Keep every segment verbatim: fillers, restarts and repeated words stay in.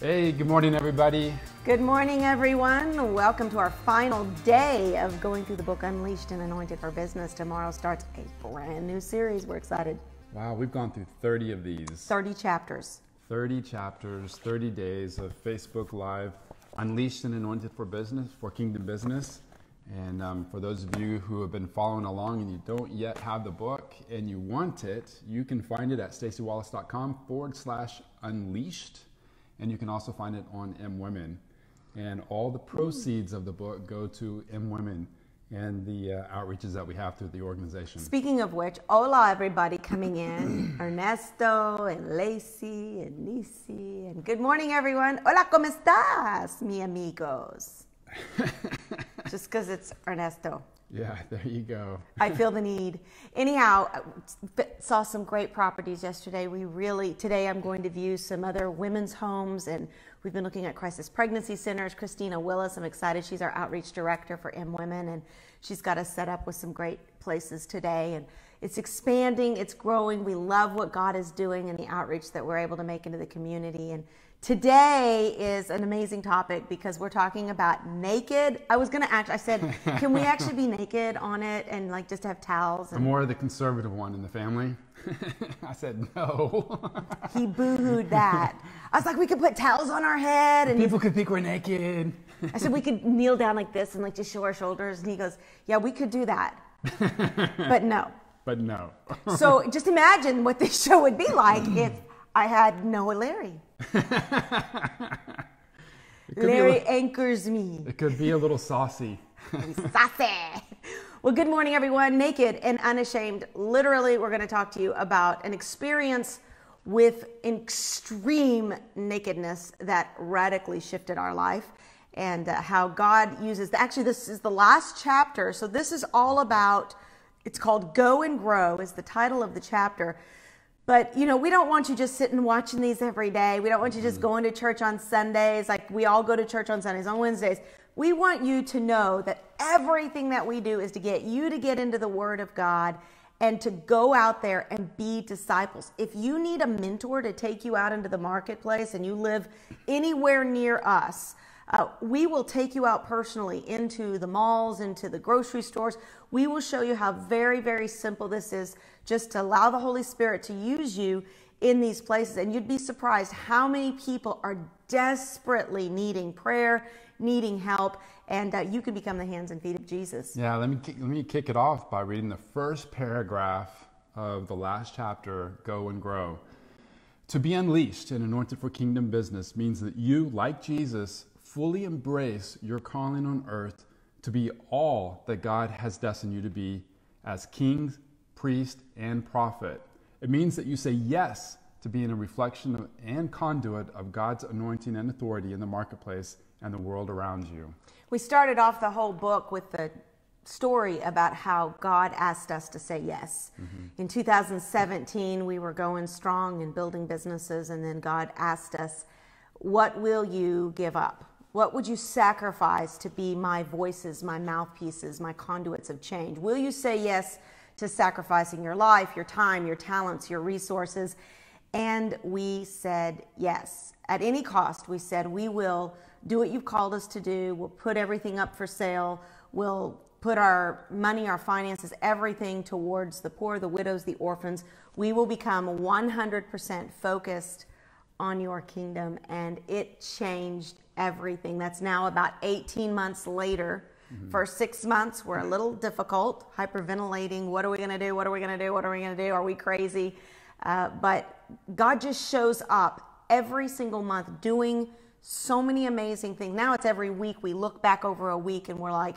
Hey, good morning, everybody. Good morning, everyone. Welcome to our final day of going through the book Unleashed and Anointed for Business. Tomorrow starts a brand new series. We're excited. Wow, we've gone through thirty of these. thirty chapters. thirty chapters, thirty days of Facebook Live, Unleashed and Anointed for Business, for Kingdom Business. And um, for those of you who have been following along and you don't yet have the book and you want it, you can find it at staci wallace dot com forward slash unleashed. And you can also find it on M Women. And all the proceeds of the book go to M Women and the uh, outreaches that we have through the organization. Speaking of which, hola everybody coming in. Ernesto and Lacey and Nisi. And good morning, everyone. Hola, ¿cómo estás, mi amigos? Just because it's Ernesto. Yeah, there you go. I feel the need. Anyhow, I saw some great properties yesterday. We really, today I'm going to view some other women's homes, and we've been looking at crisis pregnancy centers. Christina Willis, I'm excited. She's our outreach director for M Women, and she's got us set up with some great places today. And it's expanding, it's growing. We love what God is doing and the outreach that we're able to make into the community. And today is an amazing topic because we're talking about naked. I was going to act, I said, can we actually be naked on it and like just have towels? And I'm more of the conservative one in the family. I said, no. He boo-hooed that. I was like, we could put towels on our head. And people could think we're naked. I said, we could kneel down like this and like just show our shoulders. And he goes, yeah, we could do that. But no. But no. So just imagine what this show would be like if I had Noah Larry. Larry little, anchors me. It could be a little saucy. Saucy. Well, good morning, everyone. Naked and unashamed. Literally, we're going to talk to you about an experience with extreme nakedness that radically shifted our life and uh, how God uses. The, actually, this is the last chapter. So this is all about, it's called Go and Grow is the title of the chapter. But, you know, we don't want you just sitting watching these every day. We don't want you just going to church on Sundays. Like we all go to church on Sundays, on Wednesdays. We want you to know that everything that we do is to get you to get into the Word of God and to go out there and be disciples. If you need a mentor to take you out into the marketplace and you live anywhere near us, Uh, we will take you out personally into the malls, into the grocery stores. We will show you how very, very simple this is just to allow the Holy Spirit to use you in these places. And you'd be surprised how many people are desperately needing prayer, needing help, and uh, you can become the hands and feet of Jesus. Yeah, let me, let me kick it off by reading the first paragraph of the last chapter, Go and Grow. To be unleashed and anointed for kingdom business means that you, like Jesus, fully embrace your calling on earth to be all that God has destined you to be as king, priest, and prophet. It means that you say yes to being a reflection of, and conduit of God's anointing and authority in the marketplace and the world around you. We started off the whole book with the story about how God asked us to say yes. Mm-hmm. In two thousand seventeen, we were going strong and building businesses, and then God asked us, what will you give up? What would you sacrifice to be my voices, my mouthpieces, my conduits of change? Will you say yes to sacrificing your life, your time, your talents, your resources? And we said yes. At any cost, we said, we will do what you've called us to do. We'll put everything up for sale. We'll put our money, our finances, everything towards the poor, the widows, the orphans. We will become one hundred percent focused on your kingdom, and it changed everything. That's now about eighteen months later. Mm-hmm. First six months were a little difficult, hyperventilating. What are we going to do? What are we going to do? What are we going to do? Are we crazy? Uh, but God just shows up every single month doing so many amazing things. Now it's every week. We look back over a week and we're like,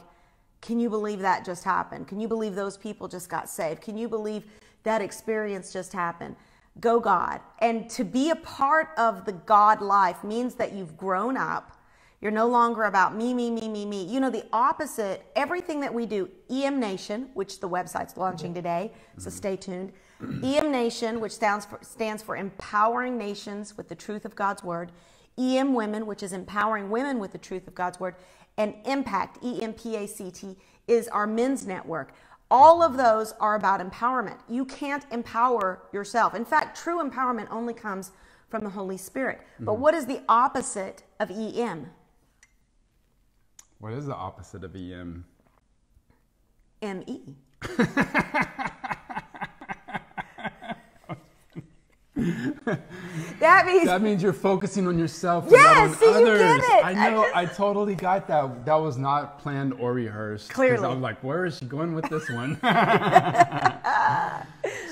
can you believe that just happened? Can you believe those people just got saved? Can you believe that experience just happened? Go God. And to be a part of the God life means that you've grown up. You're no longer about me, me, me, me, me. You know, the opposite, everything that we do, E M Nation, which the website's launching today, so stay tuned. E M Nation, which stands for, stands for Empowering Nations with the Truth of God's Word. E M Women, which is Empowering Women with the Truth of God's Word. And IMPACT, E M P A C T, is our men's network. All of those are about empowerment. You can't empower yourself. In fact, true empowerment only comes from the Holy Spirit. Mm-hmm. But what is the opposite of E M? What is the opposite of E M? M E. That means that means you're focusing on yourself. Yes, and not on see, others. You get it. I know. I, just, I totally got that. That was not planned or rehearsed. Clearly, I was like, "Where is she going with this one?"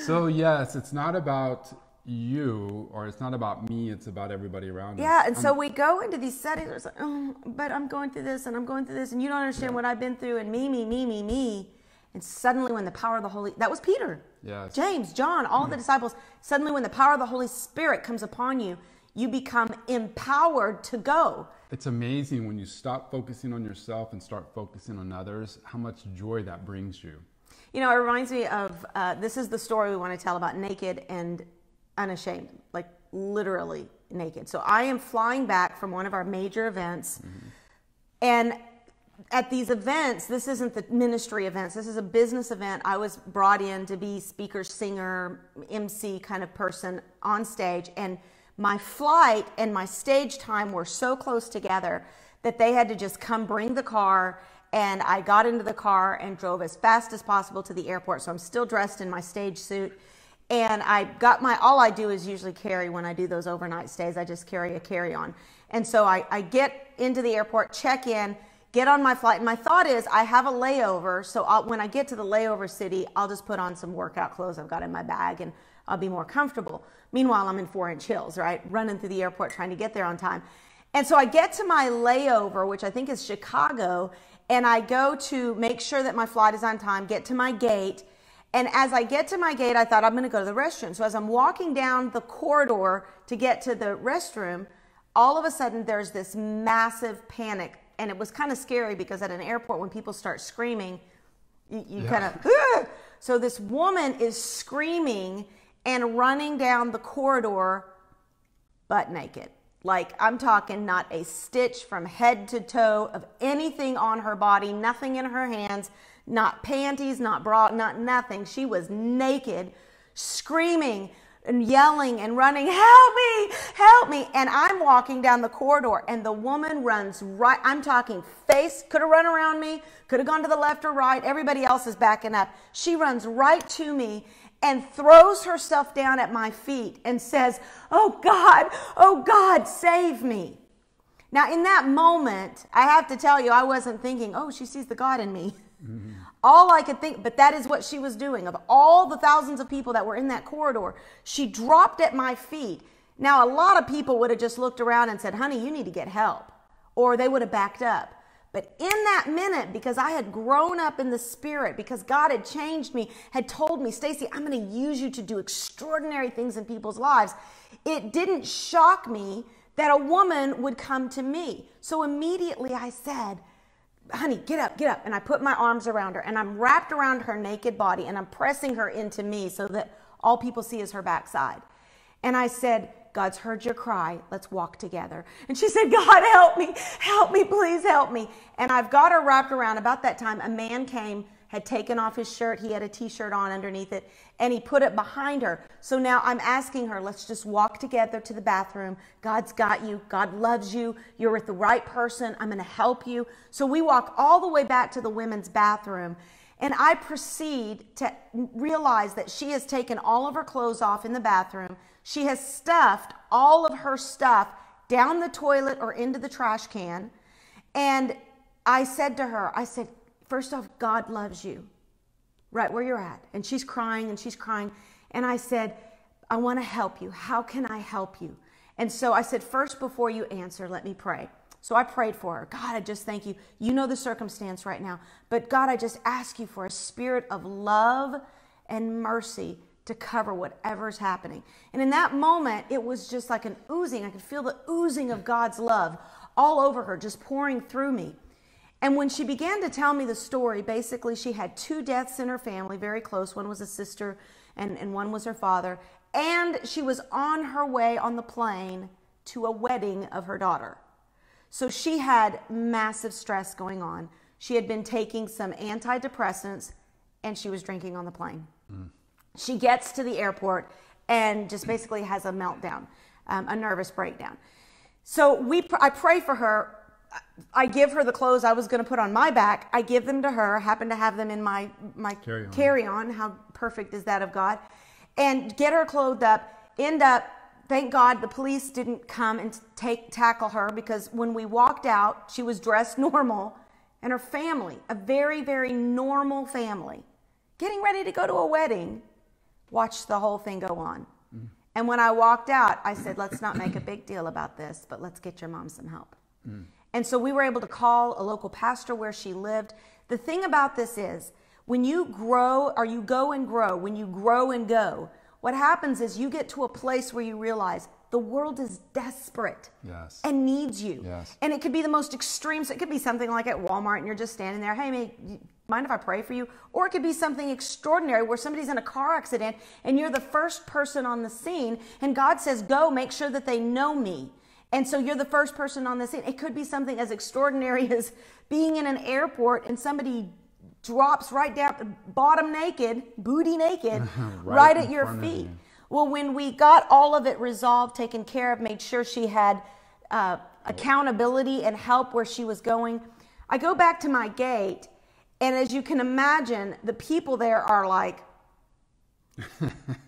So yes, it's not about you, or it's not about me. It's about everybody around yeah, us. Yeah, and I'm, so we go into these settings. It's like, oh, but I'm going through this, and I'm going through this, and you don't understand yeah. what I've been through, and me, me, me, me, me. And suddenly when the power of the Holy... That was Peter, yes. James, John, all mm-hmm. the disciples. Suddenly when the power of the Holy Spirit comes upon you, you become empowered to go. It's amazing when you stop focusing on yourself and start focusing on others, how much joy that brings you. You know, it reminds me of... Uh, this is the story we want to tell about naked and unashamed. Like, literally naked. So I am flying back from one of our major events. Mm-hmm. And... at these events, this isn't the ministry events, this is a business event. I was brought in to be speaker, singer, M C kind of person on stage, and my flight and my stage time were so close together that they had to just come bring the car, and I got into the car and drove as fast as possible to the airport. So I'm still dressed in my stage suit, and I got my, all I do is usually carry when I do those overnight stays, I just carry a carry-on. And so I, I get into the airport, check in, get on my flight, and my thought is I have a layover, so I'll, when I get to the layover city, I'll just put on some workout clothes I've got in my bag and I'll be more comfortable. Meanwhile, I'm in four-inch heels, right, running through the airport trying to get there on time. And so I get to my layover, which I think is Chicago, and I go to make sure that my flight is on time, get to my gate, and as I get to my gate, I thought I'm going to go to the restroom. So as I'm walking down the corridor to get to the restroom, all of a sudden there's this massive panic. And it was kind of scary because at an airport, when people start screaming, you, you yeah. kind of, ah! So this woman is screaming and running down the corridor butt naked. Like, I'm talking not a stitch from head to toe of anything on her body, nothing in her hands, not panties, not bra, not nothing. She was naked, screaming and yelling and running, help me, help me. And I'm walking down the corridor and the woman runs right, I'm talking face, could have run around me, could have gone to the left or right, everybody else is backing up. She runs right to me and throws herself down at my feet and says, oh God, oh God, save me. Now in that moment, I have to tell you, I wasn't thinking, oh, she sees the God in me. Mm-hmm. All I could think, but that is what she was doing. Of all the thousands of people that were in that corridor, she dropped at my feet. Now, a lot of people would have just looked around and said, honey, you need to get help. Or they would have backed up. But in that minute, because I had grown up in the Spirit, because God had changed me, had told me, Staci, I'm going to use you to do extraordinary things in people's lives. It didn't shock me that a woman would come to me. So immediately I said, honey, get up, get up. And I put my arms around her and I'm wrapped around her naked body and I'm pressing her into me so that all people see is her backside. And I said, God's heard your cry. Let's walk together. And she said, God, help me, help me, please help me. And I've got her wrapped around. About that time, a man came, had taken off his shirt. He had a t-shirt on underneath it and he put it behind her. So now I'm asking her, let's just walk together to the bathroom. God's got you. God loves you. You're with the right person. I'm going to help you. So we walk all the way back to the women's bathroom and I proceed to realize that she has taken all of her clothes off in the bathroom. She has stuffed all of her stuff down the toilet or into the trash can. And I said to her, I said, first off, God loves you right where you're at. And she's crying and she's crying. And I said, I want to help you. How can I help you? And so I said, first, before you answer, let me pray. So I prayed for her. God, I just thank you. You know the circumstance right now. But God, I just ask you for a spirit of love and mercy to cover whatever's happening. And in that moment, it was just like an oozing. I could feel the oozing of God's love all over her, just pouring through me. And when she began to tell me the story, basically she had two deaths in her family, very close. One was a sister and, and one was her father. And she was on her way on the plane to a wedding of her daughter. So she had massive stress going on. She had been taking some antidepressants and she was drinking on the plane. Mm. She gets to the airport and just basically has a meltdown. um, a nervous breakdown. So we, I pray for her. I give her the clothes I was going to put on my back. I give them to her. I happen to have them in my, my carry-on. carry-on. How perfect is that of God? And get her clothed up, end up, thank God the police didn't come and take tackle her, because when we walked out, she was dressed normal, and her family, a very, very normal family, getting ready to go to a wedding, watched the whole thing go on. Mm. And when I walked out, I said, let's not make a big deal about this, but let's get your mom some help. Mm. And so we were able to call a local pastor where she lived. The thing about this is, when you grow, or you go and grow, when you grow and go, what happens is you get to a place where you realize the world is desperate yes. and needs you. Yes. And it could be the most extreme. So it could be something like at Walmart and you're just standing there, hey, mate, mind if I pray for you? Or it could be something extraordinary where somebody's in a car accident and you're the first person on the scene, and God says, go make sure that they know me. And so you're the first person on the scene. It could be something as extraordinary as being in an airport and somebody drops right down, bottom naked, booty naked, right, right at your feet. You. Well, when we got all of it resolved, taken care of, made sure she had uh, accountability and help where she was going, I go back to my gate, and as you can imagine, the people there are like,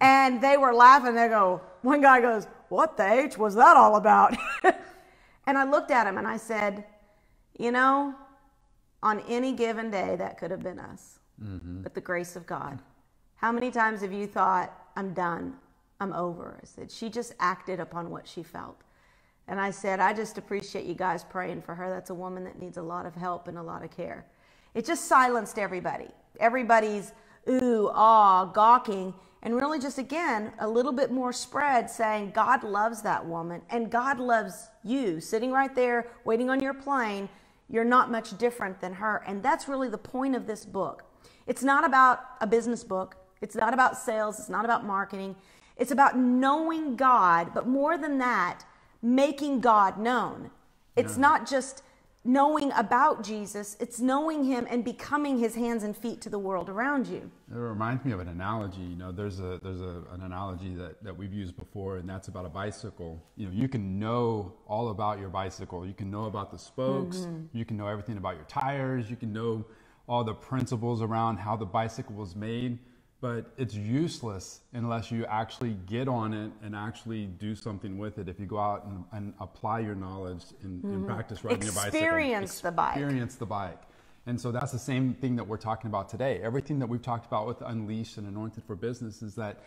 and they were laughing. They go, one guy goes, what the H was that all about? And I looked at him and I said, you know, on any given day, that could have been us, mm-hmm. but the grace of God. How many times have you thought, I'm done, I'm over? I said, she just acted upon what she felt. And I said, I just appreciate you guys praying for her. That's a woman that needs a lot of help and a lot of care. It just silenced everybody. Everybody's ooh, ah, gawking, and really just, again, a little bit more spread saying, God loves that woman, and God loves you. Sitting right there, waiting on your plane, you're not much different than her. And that's really the point of this book. It's not about a business book. It's not about sales. It's not about marketing. It's about knowing God, but more than that, making God known. It's yeah. not just knowing about Jesus. It's knowing him and becoming his hands and feet to the world around you. It reminds me of an analogy. You know, there's a there's a, an analogy that, that we've used before, and that's about a bicycle. You know, you can know all about your bicycle. You can know about the spokes. Mm-hmm. You can know everything about your tires. You can know all the principles around how the bicycle was made, but it's useless unless you actually get on it and actually do something with it. If you go out and, and apply your knowledge and, mm-hmm. and practice riding experience your bicycle. Experience the bike. Experience the bike. And so that's the same thing that we're talking about today. Everything that we've talked about with Unleashed and Anointed for Business is that,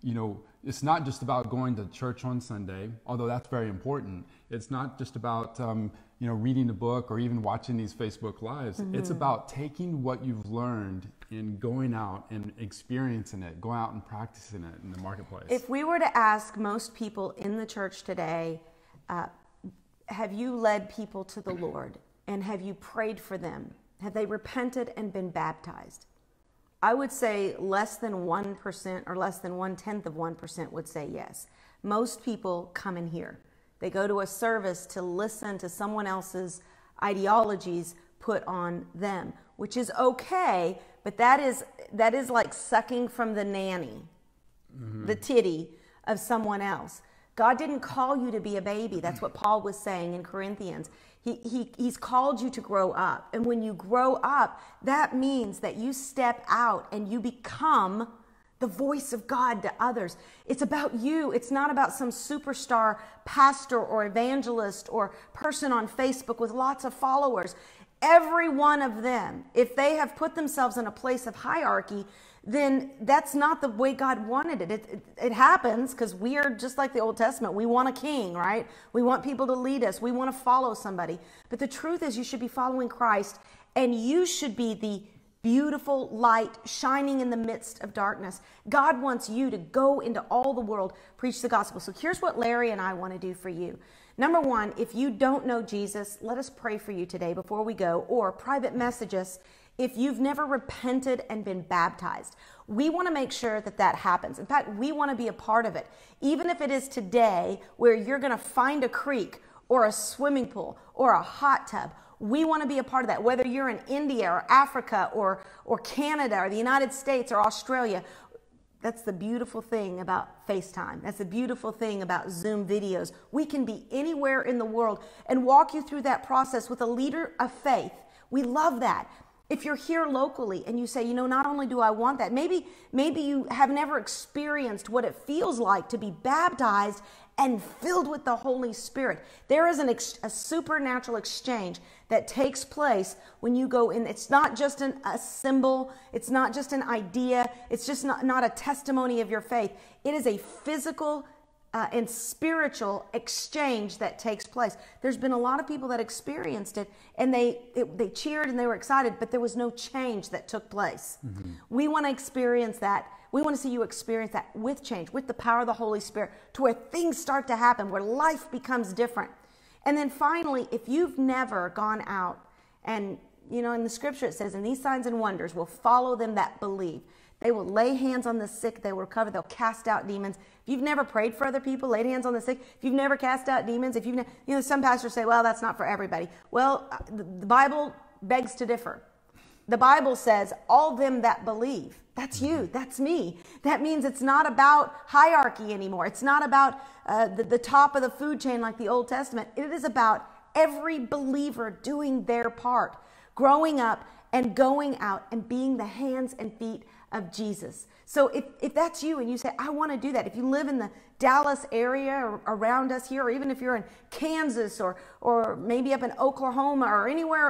you know, it's not just about going to church on Sunday, although that's very important. It's not just about, um, you know, reading a book or even watching these Facebook Lives. Mm-hmm. It's about taking what you've learned and going out and experiencing it, going out and practicing it in the marketplace. If we were to ask most people in the church today, uh, have you led people to the Lord, and have you prayed for them? Have they repented and been baptized? I would say less than one percent or less than one-tenth of one percent would say yes. Most people come in here. They go to a service to listen to someone else's ideologies put on them, which is okay, but that is, that is like sucking from the nanny, mm-hmm. the titty of someone else. God didn't call you to be a baby. That's what Paul was saying in Corinthians. He, he, he's called you to grow up. And when you grow up, that means that you step out and you become the voice of God to others. It's about you. It's not about some superstar pastor or evangelist or person on Facebook with lots of followers. Every one of them, if they have put themselves in a place of hierarchy, then that's not the way God wanted it. It, it, it happens because we are just like the Old Testament. We want a king, right? We want people to lead us. We want to follow somebody. But the truth is, you should be following Christ, and you should be the beautiful light shining in the midst of darkness. God wants you to go into all the world, preach the gospel. So here's what Larry and I want to do for you. Number one, if you don't know Jesus, let us pray for you today before we go, or private message us if you've never repented and been baptized. We want to make sure that that happens. In fact, we want to be a part of it. Even if it is today where you're going to find a creek or a swimming pool or a hot tub, we want to be a part of that. Whether you're in India or Africa or, or Canada or the United States or Australia, That's the beautiful thing about FaceTime. That's the beautiful thing about Zoom videos. We can be anywhere in the world and walk you through that process with a leader of faith. We love that. If you're here locally and you say, you know, not only do I want that, maybe, maybe you have never experienced what it feels like to be baptized and filled with the Holy Spirit. There is an ex a supernatural exchange that takes place when you go in. It's not just an, a symbol. It's not just an idea. It's just not, not a testimony of your faith. It is a physical Uh, and spiritual exchange that takes place. There's been a lot of people that experienced it, and they it, they cheered and they were excited, but there was no change that took place. Mm-hmm. We want to experience that. We want to see you experience that with change, with the power of the Holy Spirit, to where things start to happen, where life becomes different. And then finally, if you've never gone out, and you know, in the scripture it says, and these signs and wonders will follow them that believe. They will lay hands on the sick, they will recover, they'll cast out demons. If you've never prayed for other people, laid hands on the sick, if you've never cast out demons, if you've, you know, some pastors say, well, that's not for everybody. Well, the Bible begs to differ. The Bible says, all them that believe. That's you, that's me. That means it's not about hierarchy anymore. It's not about uh, the, the top of the food chain like the Old Testament. It is about every believer doing their part, growing up and going out and being the hands and feet of Jesus. So if, if that's you and you say, I want to do that, if you live in the Dallas area or around us here, or even if you're in Kansas or, or maybe up in Oklahoma or anywhere,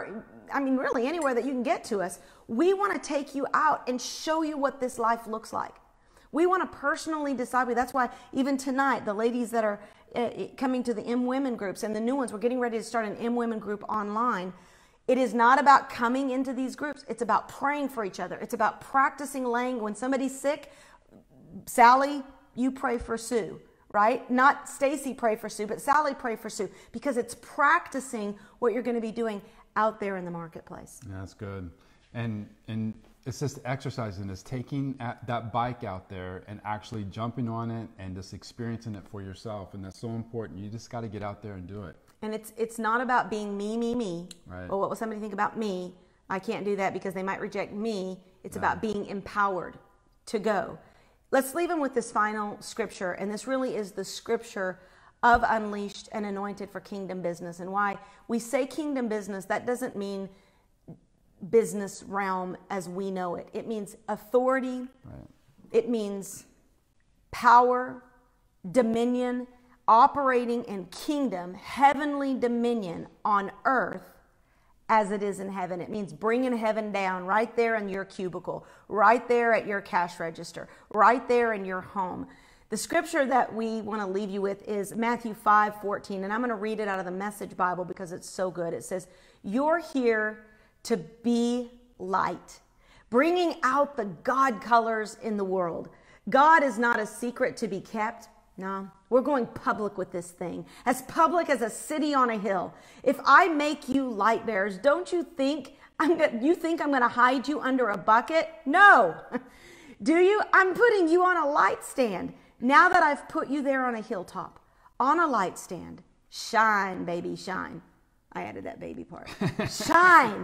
I mean, really anywhere that you can get to us, we want to take you out and show you what this life looks like. We want to personally decide. That's why even tonight, the ladies that are uh, coming to the M Women groups and the new ones, we're getting ready to start an M Women group online. It is not about coming into these groups. It's about praying for each other. It's about practicing laying. When somebody's sick, Sally, you pray for Sue, right? Not Staci pray for Sue, but Sally pray for Sue, because it's practicing what you're going to be doing out there in the marketplace. Yeah, that's good. And, and it's just exercising. It's taking at that bike out there and actually jumping on it and just experiencing it for yourself. And that's so important. You just got to get out there and do it. And it's it's not about being me, me, me, right. Or what will somebody think about me? I can't do that because they might reject me. It's yeah. about being empowered to go. Let's leave them with this final scripture, and this really is the scripture of Unleashed and Anointed for Kingdom Business, and why we say kingdom business. That doesn't mean business realm as we know it. It means authority. Right. It means power, dominion, operating in kingdom, heavenly dominion on earth as it is in heaven. It means bringing heaven down right there in your cubicle, right there at your cash register, right there in your home. The scripture that we want to leave you with is Matthew five fourteen, and I'm going to read it out of the Message Bible because it's so good. It says, you're here to be light, bringing out the God colors in the world. God is not a secret to be kept. No, we're going public with this thing, as public as a city on a hill. If I make you light bearers, don't you think I'm gonna, you think I'm going to hide you under a bucket? No. Do you? I'm putting you on a light stand. Now that I've put you there on a hilltop, on a light stand, shine, baby, shine. I added that baby part. Shine.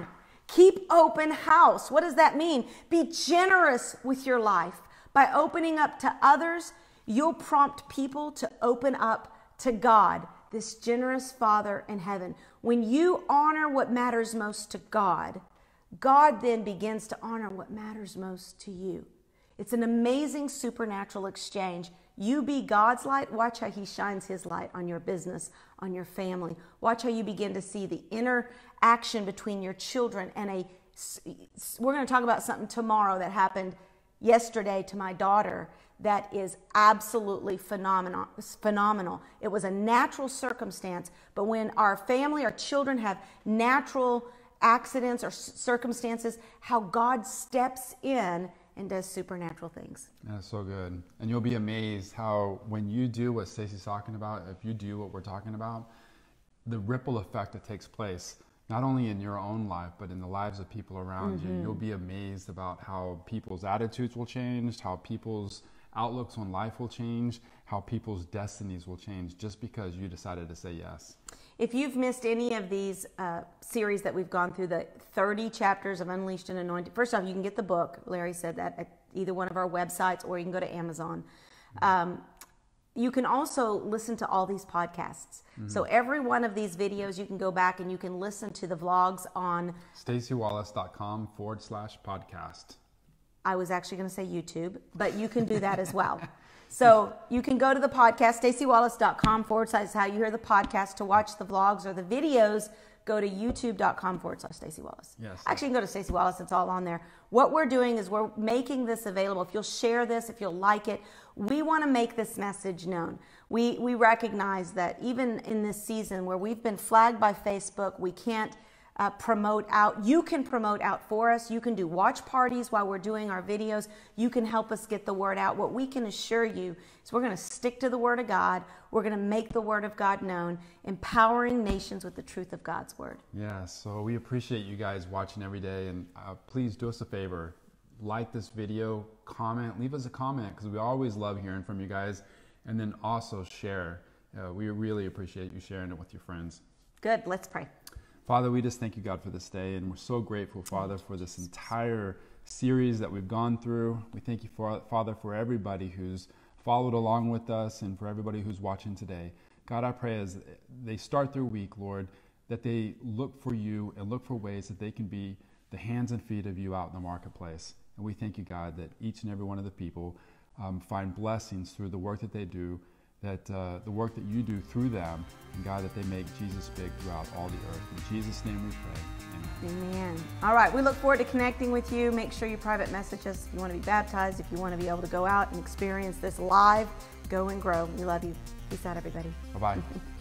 Keep open house. What does that mean? Be generous with your life by opening up to others. You'll prompt people to open up to God, this generous Father in heaven. When you honor what matters most to God, God then begins to honor what matters most to you. It's an amazing supernatural exchange. You be God's light. Watch how he shines his light on your business, on your family. Watch how you begin to see the interaction between your children and a... We're going to talk about something tomorrow that happened yesterday to my daughter that is absolutely phenomenal. phenomenal. It was a natural circumstance, but when our family, our children have natural accidents or circumstances, how God steps in and does supernatural things. That's so good. And you'll be amazed how when you do what Staci's talking about, if you do what we're talking about, the ripple effect that takes place, not only in your own life, but in the lives of people around mm-hmm. you. You'll be amazed about how people's attitudes will change, how people's outlooks on life will change, how people's destinies will change just because you decided to say yes. If you've missed any of these uh, series that we've gone through, the thirty chapters of Unleashed and Anointed, first off, you can get the book. Larry said that at either one of our websites, or you can go to Amazon. Um, you can also listen to all these podcasts. Mm-hmm. So every one of these videos, you can go back and you can listen to the vlogs on staci wallace dot com forward slash podcast. I was actually going to say YouTube, but you can do that as well. So you can go to the podcast, staci wallace dot com forward slash how you hear the podcast. To watch the vlogs or the videos, go to youtube dot com forward slash staci wallace. Yes. Actually, you can go to Staci Wallace. It's all on there. What we're doing is we're making this available. If you'll share this, if you'll like it, we want to make this message known. We, we recognize that even in this season where we've been flagged by Facebook, we can't Uh, promote out. You can promote out for us. You can do watch parties while we're doing our videos. You can help us get the word out. What we can assure you is we're going to stick to the Word of God. We're going to make the Word of God known, empowering nations with the truth of God's Word. Yeah, so we appreciate you guys watching every day, and uh, please do us a favor. Like this video, comment, leave us a comment, because we always love hearing from you guys, and then also share. Uh, we really appreciate you sharing it with your friends. Good, let's pray. Father, we just thank you, God, for this day, and we're so grateful, Father, for this entire series that we've gone through. We thank you, for, Father, for everybody who's followed along with us and for everybody who's watching today. God, I pray as they start their week, Lord, that they look for you and look for ways that they can be the hands and feet of you out in the marketplace. And we thank you, God, that each and every one of the people um, find blessings through the work that they do, that uh, the work that you do through them, and God, that they make Jesus big throughout all the earth. In Jesus' name we pray, amen. Amen. All right, we look forward to connecting with you. Make sure you private message us if you want to be baptized, if you want to be able to go out and experience this live. Go and grow. We love you. Peace out, everybody. Bye-bye.